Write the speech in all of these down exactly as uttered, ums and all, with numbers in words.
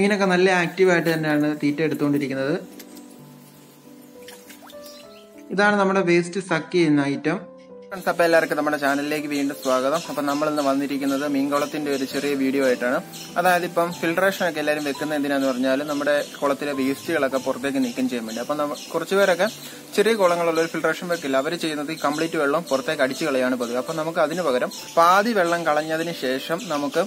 മീനൊക്കെ നല്ല ആക്റ്റീവായിട്ട് തന്നെയാണ് തീറ്റ എടുത്തുകൊണ്ടിരിക്കുന്നത്. ഇതാണ് നമ്മുടെ വേസ്റ്റ് സക്ക് ചെയ്യുന്ന ഐറ്റം. ഫ്രണ്ട്സ്, അപ്പോൾ എല്ലാവർക്കും നമ്മുടെ ചാനലിലേക്ക് വീണ്ടും സ്വാഗതം. അപ്പം നമ്മളിന്ന് വന്നിരിക്കുന്നത് മീൻകുളത്തിൻ്റെ ഒരു ചെറിയ വീഡിയോ ആയിട്ടാണ്. അതായത് ഇപ്പം ഫിൽട്രേഷനൊക്കെ എല്ലാവരും വെക്കുന്ന എന്തിനാന്ന് പറഞ്ഞാൽ നമ്മുടെ കുളത്തിലെ വേസ്റ്റുകളൊക്കെ പുറത്തേക്ക് നീക്കം ചെയ്യാൻ വേണ്ടി. അപ്പം കുറച്ച് പേരൊക്കെ ചെറിയ കുളങ്ങളുള്ള ഒരു ഫിൽട്രേഷൻ വെക്കില്ല. അവർ ചെയ്യുന്നത് ഈ കംപ്ലീറ്റ് വെള്ളം പുറത്തേക്ക് അടിച്ചു കളയാണ് പതിവ്. അപ്പം നമുക്ക് അതിന് പകരം പാതി വെള്ളം കളഞ്ഞതിന് ശേഷം നമുക്ക്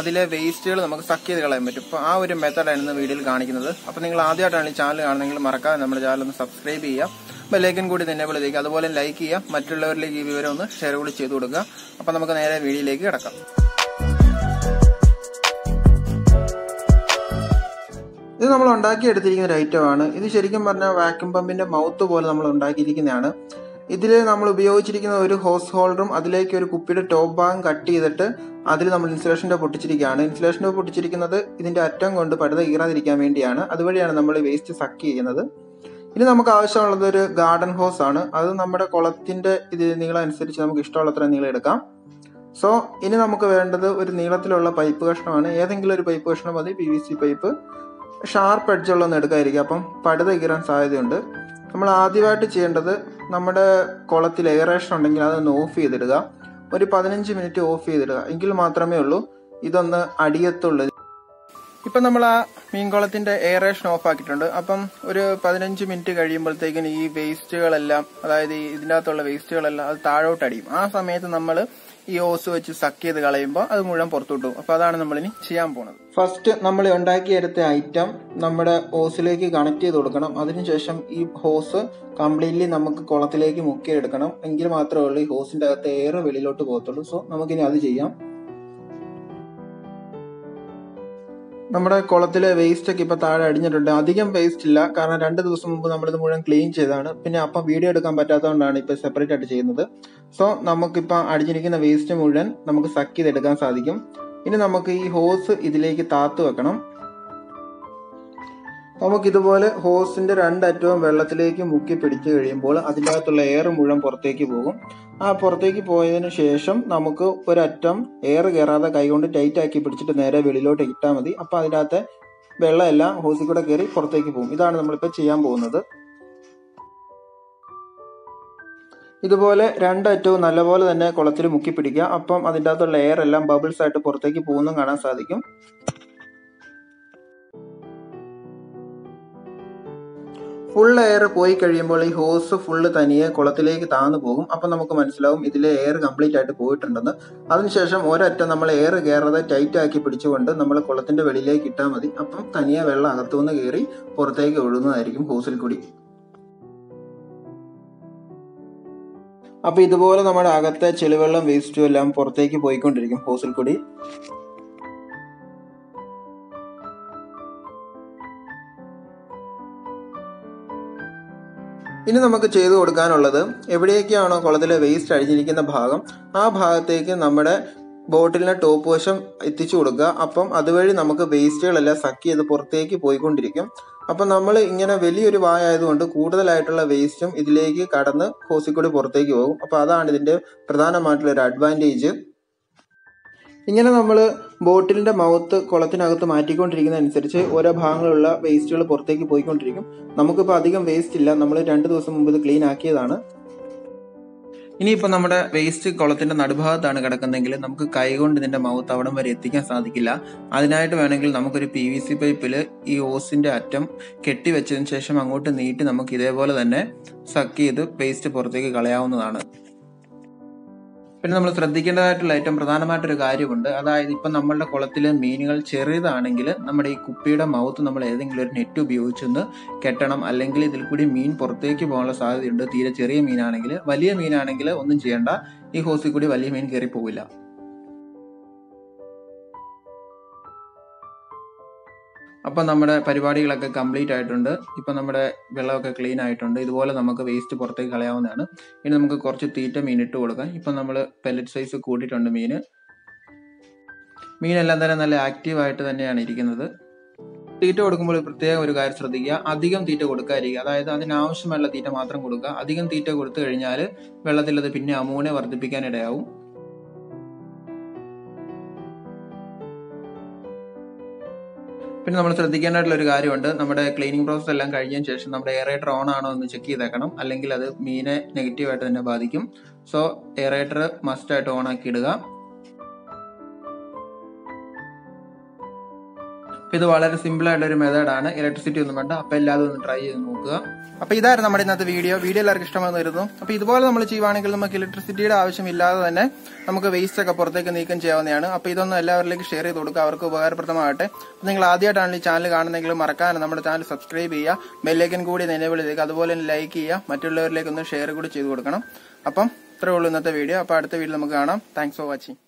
അതിലെ വേസ്റ്റുകൾ നമുക്ക് സക്ക് ചെയ്ത് കളയാൻ പറ്റും. അപ്പോൾ ആ ഒരു മെത്തേഡാണ് ഇന്ന് വീഡിയോയിൽ കാണിക്കുന്നത്. അപ്പം നിങ്ങൾ ആദ്യമായിട്ടാണ് ഈ ചാനൽ കാണുന്നതെങ്കിൽ മറക്കാതെ നമ്മുടെ ചാനൽ ഒന്ന് സബ്സ്ക്രൈബ് ചെയ്യുക, ബെല്ലൈക്കൻ കൂടി തന്നെ വിളിക്കുക, അതുപോലെ ലൈക്ക് ചെയ്യുക, മറ്റുള്ളവരിലേക്ക് ഈ വിവരം ഒന്ന് ഷെയർ കൂടി ചെയ്തു കൊടുക്കുക. അപ്പം നമുക്ക് നേരെ വീഡിയോയിലേക്ക് കിടക്കാം. ഇത് നമ്മൾ ഉണ്ടാക്കിയെടുത്തിരിക്കുന്ന ഒരു ഐറ്റമാണ്. ഇത് ശരിക്കും പറഞ്ഞാൽ വാക്യൂം പമ്പിന്റെ മൗത്ത് പോലെ നമ്മൾ ഉണ്ടാക്കിയിരിക്കുന്നതാണ്. ഇതിൽ നമ്മൾ ഉപയോഗിച്ചിരിക്കുന്ന ഒരു ഹോസ് ഹോൾഡറും അതിലേക്ക് ഒരു കുപ്പിയുടെ ടോപ്പ് ഭാഗം കട്ട് ചെയ്തിട്ട് അതിൽ നമ്മൾ ഇൻസുലേഷൻ ടോപ്പ് പൊട്ടിച്ചിരിക്കുകയാണ്. ഇൻസുലേഷൻ ടോപ്പ് പൊട്ടിച്ചിരിക്കുന്നത് ഇതിന്റെ അറ്റം കൊണ്ട് പടുത ഈറാതിരിക്കാൻ വേണ്ടിയാണ്. അതുവഴിയാണ് നമ്മൾ വേസ്റ്റ് സക്ക് ചെയ്യുന്നത്. ഇനി നമുക്ക് ആവശ്യമുള്ളത് ഒരു ഗാർഡൻ ഹോസ് ആണ്. അത് നമ്മുടെ കുളത്തിന്റെ ഇത് നീളം അനുസരിച്ച് നമുക്ക് ഇഷ്ടമുള്ളത്ര നീളം എടുക്കാം. സോ ഇനി നമുക്ക് വേണ്ടത് ഒരു നീളത്തിലുള്ള പൈപ്പ് കഷ്ണമാണ്. ഏതെങ്കിലും ഒരു പൈപ്പ് കഷ്ണം മതി, P V C pipe. Sharp എഡ്ജുള്ളൊന്നും എടുക്കാതിരിക്കുക, അപ്പം പടുത കീറാൻ സാധ്യതയുണ്ട്. നമ്മൾ ആദ്യമായിട്ട് ചെയ്യേണ്ടത് നമ്മുടെ കുളത്തിൽ എയറേഷൻ ഉണ്ടെങ്കിൽ അതൊന്ന് ഓഫ് ചെയ്തിടുക. ഒരു പതിനഞ്ച് മിനിറ്റ് ഓഫ് ചെയ്തിടുക, എങ്കിൽ മാത്രമേ ഉള്ളൂ ഇതൊന്ന് അടിയത്തുള്ളൂ. ഇപ്പം നമ്മൾ ആ മീൻകുളത്തിൻ്റെ എയറേഷൻ ഓഫ് ആക്കിയിട്ടുണ്ട്. അപ്പം ഒരു പതിനഞ്ച് മിനിറ്റ് കഴിയുമ്പോഴത്തേക്കും ഈ വേസ്റ്റുകളെല്ലാം, അതായത് ഇതിൻ്റെ അകത്തുള്ള വേസ്റ്റുകളെല്ലാം അത് താഴോട്ടടിയും. ആ സമയത്ത് നമ്മൾ ഈ ഓസ് വെച്ച് സക്ക് ചെയ്ത് കളയുമ്പോൾ അത് മുഴുവൻ പുറത്തുവിട്ടു. അപ്പം അതാണ് നമ്മളിനി ചെയ്യാൻ പോകുന്നത്. ഫസ്റ്റ് നമ്മൾ ഉണ്ടാക്കിയെടുത്ത ഐറ്റം നമ്മുടെ ഓസിലേക്ക് കണക്ട് ചെയ്ത് കൊടുക്കണം. അതിനുശേഷം ഈ ഹോസ് കംപ്ലീറ്റ്ലി നമുക്ക് കുളത്തിലേക്ക് മുക്കിയെടുക്കണം. എങ്കിൽ മാത്രമേ ഉള്ളൂ ഈ ഹോസിൻ്റെ അകത്ത് എയർ വെളിയിലോട്ട് പോകത്തുള്ളൂ. സോ നമുക്കിനി അത് ചെയ്യാം. നമ്മുടെ കുളത്തിലെ വേസ്റ്റ് ഒക്കെ ഇപ്പോൾ താഴെ അടിഞ്ഞിട്ടുണ്ട്. അധികം വേസ്റ്റ് ഇല്ല, കാരണം രണ്ട് ദിവസം മുമ്പ് നമ്മളിത് മുഴുവൻ ക്ലീൻ ചെയ്താണ്. പിന്നെ അപ്പം വീഡിയോ എടുക്കാൻ പറ്റാത്തതുകൊണ്ടാണ് ഇപ്പോൾ സെപ്പറേറ്റ് ആയിട്ട് ചെയ്യുന്നത്. സോ നമുക്കിപ്പോൾ അടിഞ്ഞിരിക്കുന്ന വേസ്റ്റ് മുഴുവൻ നമുക്ക് സക്ക് ചെയ്തെടുക്കാൻ സാധിക്കും. ഇനി നമുക്ക് ഈ ഹോസ് ഇതിലേക്ക് താത്തു വെക്കണം. നമുക്കിതുപോലെ ഹോസിൻ്റെ രണ്ടറ്റവും വെള്ളത്തിലേക്ക് മുക്കി പിടിച്ചു കഴിയുമ്പോൾ അതിൻ്റെ അകത്തുള്ള എയർ മുഴുവൻ പുറത്തേക്ക് പോകും. ആ പുറത്തേക്ക് പോയതിനു ശേഷം നമുക്ക് ഒരറ്റം എയർ കയറാതെ കൈകൊണ്ട് ടൈറ്റാക്കി പിടിച്ചിട്ട് നേരെ വെളിയിലോട്ട് ഇട്ടാൽ മതി. അപ്പോൾ അതിൻ്റെ അകത്തെ വെള്ളമെല്ലാം ഹോസിൽ കൂടെ കയറി പുറത്തേക്ക് പോകും. ഇതാണ് നമ്മളിപ്പോൾ ചെയ്യാൻ പോകുന്നത്. ഇതുപോലെ രണ്ടറ്റവും നല്ലപോലെ തന്നെ കുളത്തിൽ മുക്കി പിടിക്കുക. അപ്പം അതിൻ്റെ അകത്തുള്ള എയർ എല്ലാം ബബിൾസ് ആയിട്ട് പുറത്തേക്ക് പോകുന്നതും കാണാൻ സാധിക്കും. ഫുൾ എയർ പോയി കഴിയുമ്പോൾ ഈ ഹോസ് ഫുള്ള് തനിയെ കുളത്തിലേക്ക് താന്നു പോകും. അപ്പം നമുക്ക് മനസ്സിലാവും ഇതിലെ എയർ കംപ്ലീറ്റ് ആയിട്ട് പോയിട്ടുണ്ടെന്ന്. അതിനുശേഷം ഒരറ്റം നമ്മൾ എയർ കയറാതെ ടൈറ്റ് ആക്കി പിടിച്ചുകൊണ്ട് നമ്മൾ കുളത്തിൻ്റെ വെളിയിലേക്ക് ഇട്ടാൽ മതി. അപ്പം തനിയെ വെള്ളം അകത്തുനിന്ന് കയറി പുറത്തേക്ക് ഒഴുകുന്നതായിരിക്കും ഹോസിൽ കൂടി. അപ്പം ഇതുപോലെ നമ്മുടെ അകത്തെ ചെളിവെള്ളം വേസ്റ്റും എല്ലാം പുറത്തേക്ക് പോയിക്കൊണ്ടിരിക്കും ഹോസിൽ കൂടി. ഇനി നമുക്ക് ചെയ്തു കൊടുക്കാനുള്ളത്, എവിടെയൊക്കെയാണോ കുളത്തിലെ വേസ്റ്റ് അടിഞ്ഞിരിക്കുന്ന ഭാഗം ആ ഭാഗത്തേക്ക് നമ്മുടെ ബോട്ടിലിൻ്റെ ടോപ്പ് വശം എത്തിച്ചു കൊടുക്കുക. അപ്പം അതുവഴി നമുക്ക് വേസ്റ്റുകളെല്ലാം സക്ക് ചെയ്ത് പുറത്തേക്ക് പോയിക്കൊണ്ടിരിക്കും. അപ്പം നമ്മൾ ഇങ്ങനെ വലിയൊരു വായ ആയതുകൊണ്ട് കൂടുതലായിട്ടുള്ള വേസ്റ്റും ഇതിലേക്ക് കടന്ന് ഹോസിൽ കൂടി പുറത്തേക്ക് പോകും. അപ്പോൾ അതാണ് ഇതിൻ്റെ പ്രധാനമായിട്ടുള്ള ഒരു അഡ്വാൻറ്റേജ്. ഇങ്ങനെ നമ്മൾ ബോട്ടിലിൻ്റെ മൗത്ത് കുളത്തിനകത്ത് മാറ്റിക്കൊണ്ടിരിക്കുന്നതനുസരിച്ച് ഓരോ ഭാഗങ്ങളുള്ള വേസ്റ്റുകൾ പുറത്തേക്ക് പോയിക്കൊണ്ടിരിക്കും. നമുക്കിപ്പോൾ അധികം വേസ്റ്റ് ഇല്ല, നമ്മൾ രണ്ട് ദിവസം മുമ്പ് ഇത് ക്ലീൻ ആക്കിയതാണ്. ഇനിയിപ്പോൾ നമ്മുടെ വേസ്റ്റ് കുളത്തിൻ്റെ നടുഭാഗത്താണ് കിടക്കുന്നതെങ്കിൽ നമുക്ക് കൈകൊണ്ട് ഇതിൻ്റെ മൗത്ത് അവിടം വരെ എത്തിക്കാൻ സാധിക്കില്ല. അതിനായിട്ട് വേണമെങ്കിൽ നമുക്കൊരു പി വി സി പൈപ്പിൽ ഈ ഓസിൻ്റെ അറ്റം കെട്ടി വെച്ചതിന് ശേഷം അങ്ങോട്ട് നീട്ടി നമുക്ക് ഇതേപോലെ തന്നെ സക്ക് ചെയ്ത് വേസ്റ്റ് പുറത്തേക്ക് കളയാവുന്നതാണ്. പിന്നെ നമ്മൾ ശ്രദ്ധിക്കേണ്ടതായിട്ടുള്ള ഏറ്റവും പ്രധാനമായിട്ടൊരു കാര്യമുണ്ട്. അതായത് ഇപ്പം നമ്മളുടെ കുളത്തിലെ മീനുകൾ ചെറിയതാണെങ്കിൽ നമ്മുടെ ഈ കുപ്പിയുടെ മൗത്ത് നമ്മൾ ഏതെങ്കിലും ഒരു നെറ്റ് ഉപയോഗിച്ചൊന്ന് കെട്ടണം. അല്ലെങ്കിൽ ഇതിൽ കൂടി മീൻ പുറത്തേക്ക് പോകാനുള്ള സാധ്യതയുണ്ട്. തീരെ ചെറിയ മീനാണെങ്കിൽ, വലിയ മീനാണെങ്കിൽ ഒന്നും ചെയ്യേണ്ട, ഈ ഹോസിൽ കൂടി വലിയ മീൻ കയറി പോവില്ല. അപ്പം നമ്മുടെ പരിപാടികളൊക്കെ കംപ്ലീറ്റ് ആയിട്ടുണ്ട്. ഇപ്പം നമ്മുടെ വെള്ളമൊക്കെ ക്ലീൻ ആയിട്ടുണ്ട്. ഇതുപോലെ നമുക്ക് വേസ്റ്റ് പുറത്തേക്ക് കളയാവുന്നതാണ്. ഇനി നമുക്ക് കുറച്ച് തീറ്റ മീൻ ഇട്ട് കൊടുക്കാം. ഇപ്പം നമ്മൾ പെല്ലറ്റ് സൈസ് കൂട്ടിയിട്ടുണ്ട് മീൻ. മീനെല്ലാം തന്നെ നല്ല ആക്റ്റീവായിട്ട് തന്നെയാണ് ഇരിക്കുന്നത്. തീറ്റ കൊടുക്കുമ്പോൾ പ്രത്യേകം ഒരു കാര്യം ശ്രദ്ധിക്കുക, അധികം തീറ്റ കൊടുക്കാതിരിക്കുക. അതായത് അതിനാവശ്യമുള്ള തീറ്റ മാത്രം കൊടുക്കുക. അധികം തീറ്റ കൊടുത്തു കഴിഞ്ഞാൽ വെള്ളത്തിലത് പിന്നെ അമോണിയ വർദ്ധിപ്പിക്കാൻ ഇടയാവും. പിന്നെ നമ്മൾ ശ്രദ്ധിക്കാനായിട്ടുള്ള ഒരു കാര്യമുണ്ട്. നമ്മുടെ ക്ലീനിങ് പ്രോസസ് എല്ലാം കഴിഞ്ഞതിന് ശേഷം നമ്മുടെ എയറേറ്റർ ഓൺ ആണോ എന്ന് ചെക്ക് ചെയ്തേക്കണം, അല്ലെങ്കിൽ അത് മീനെ നെഗറ്റീവായിട്ട് തന്നെ ബാധിക്കും. സോ എയറേറ്റർ മസ്റ്റായിട്ട് ഓൺ ആക്കി ഇടുക. ഇത് വളരെ സിമ്പിൾ ആയിട്ടൊരു മെത്തേഡാണ്, ഇലക്ട്രിസിറ്റി ഒന്നും വേണ്ട. അപ്പോൾ എല്ലാവരും ഒന്ന് ട്രൈ ചെയ്ത് നോക്കുക. അപ്പോൾ ഇതായിരുന്നു നമ്മുടെ ഇന്നത്തെ വീഡിയോ. വീഡിയോ എല്ലാവർക്കും ഇഷ്ടമാണെന്ന് കരുതുന്നു. അപ്പോൾ ഇതുപോലെ നമ്മൾ ചെയ്യുവാണെങ്കിൽ നമുക്ക് ഇലക്ട്രിസിറ്റിയുടെ ആവശ്യമില്ലാതെ തന്നെ നമുക്ക് വേസ്റ്റ് ഒക്കെ പുറത്തേക്ക് നീക്കം ചെയ്യാവുന്നതാണ്. അപ്പോൾ ഇതൊന്നും എല്ലാവരിലേക്ക് ഷെയർ ചെയ്ത് കൊടുക്കുക, അവർക്ക് ഉപകാരപ്രദമാകട്ടെ. അപ്പോൾ നിങ്ങൾ ആദ്യമായിട്ടാണ് ഈ ചാനൽ കാണുന്നതെങ്കിൽ മറക്കാതെ നമ്മുടെ ചാനൽ സബ്സ്ക്രൈബ് ചെയ്യുക, ബെല്ലൈക്കൻ കൂടി എനേബിൾ ചെയ്തേക്ക്, അതുപോലെ തന്നെ ലൈക്ക് ചെയ്യുക, മറ്റുള്ളവരിലേക്ക് ഒന്ന് ഷെയർ കൂടി ചെയ്ത് കൊടുക്കണം. അപ്പം ഇത്രയേ ഉള്ളൂ ഇന്നത്തെ വീഡിയോ. അപ്പോൾ അടുത്ത വീഡിയോ നമുക്ക് കാണാം. Thanks for watching.